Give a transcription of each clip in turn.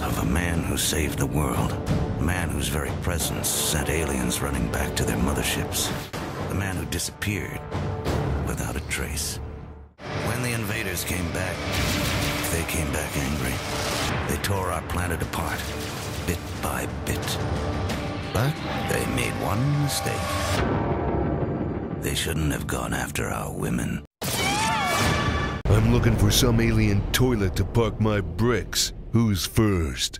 voice of a man who saved the world. A man whose very presence sent aliens running back to their motherships. The man who disappeared without a trace. When the invaders came back, they came back angry. They tore our planet apart, bit by bit. But they made one mistake. They shouldn't have gone after our women. I'm looking for some alien toilet to park my bricks. Who's first?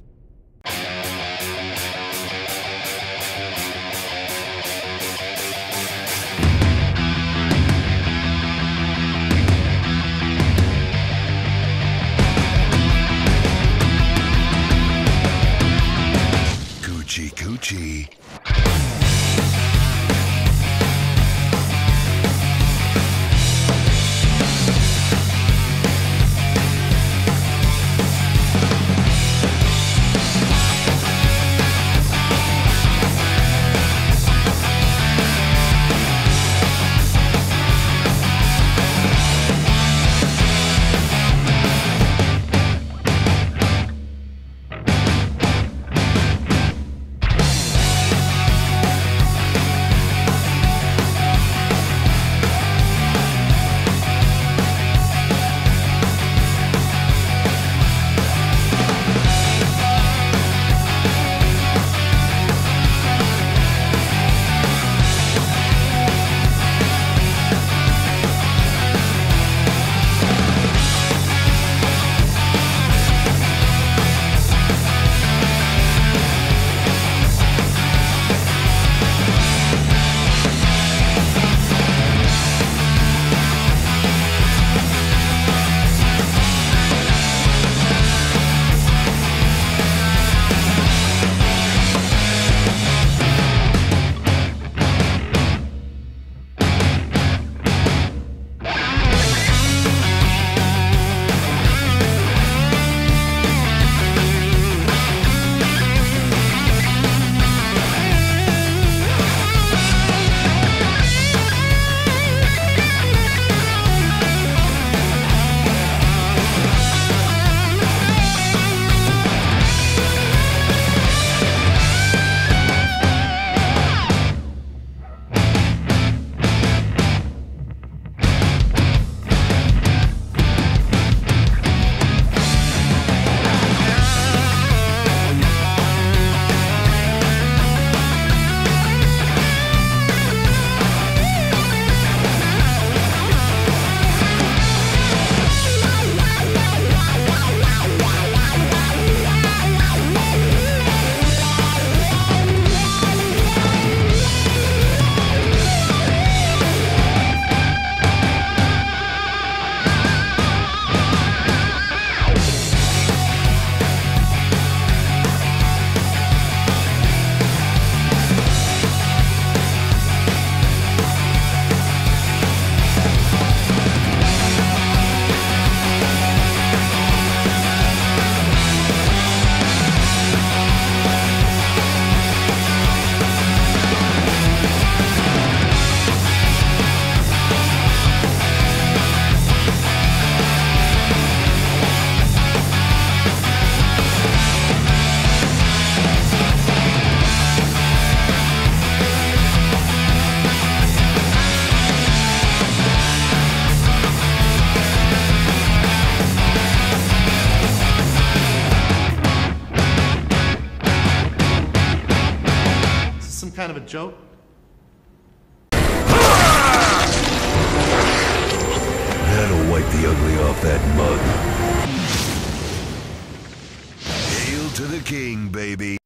Coochie coochie. Kind of a joke. That'll wipe the ugly off that mug. Hail to the king, baby.